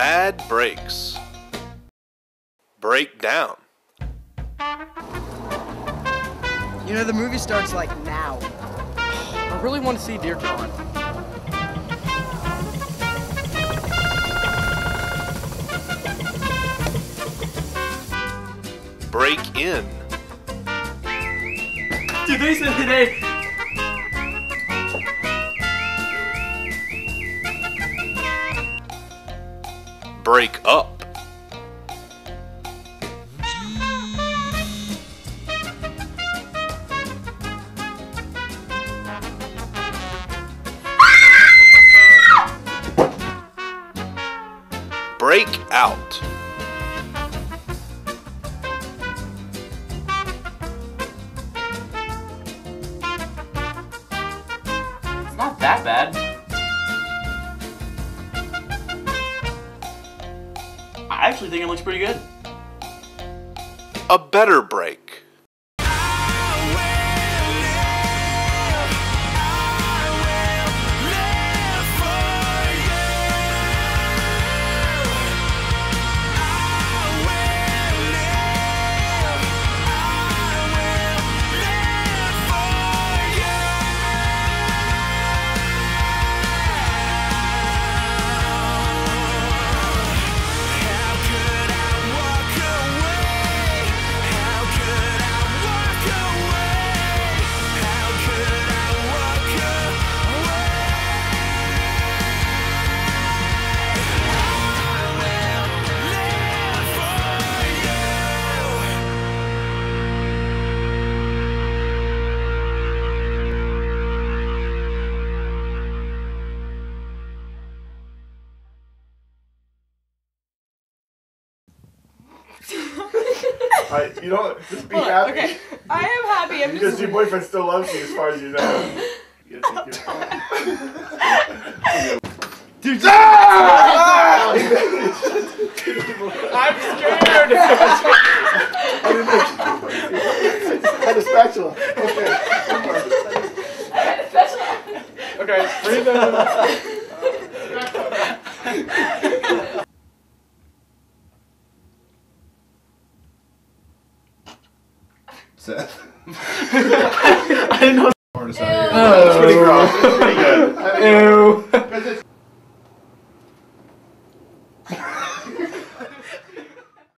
Bad brakes. Break down. You know, the movie starts like now. I really want to see Dear John. Break in. Today's the day. Break up. Break out. It's not that bad. I actually think it looks pretty good. A better break. Right, you know, just be happy. Okay, I am happy. I'm just. Because your boyfriend still loves you, as far as you know. You gotta take your time. Dude, I'm scared. I had a spatula. Okay. I had a spatula. Okay, breathe out. I didn't know. It's pretty gross. It's pretty good. Ew.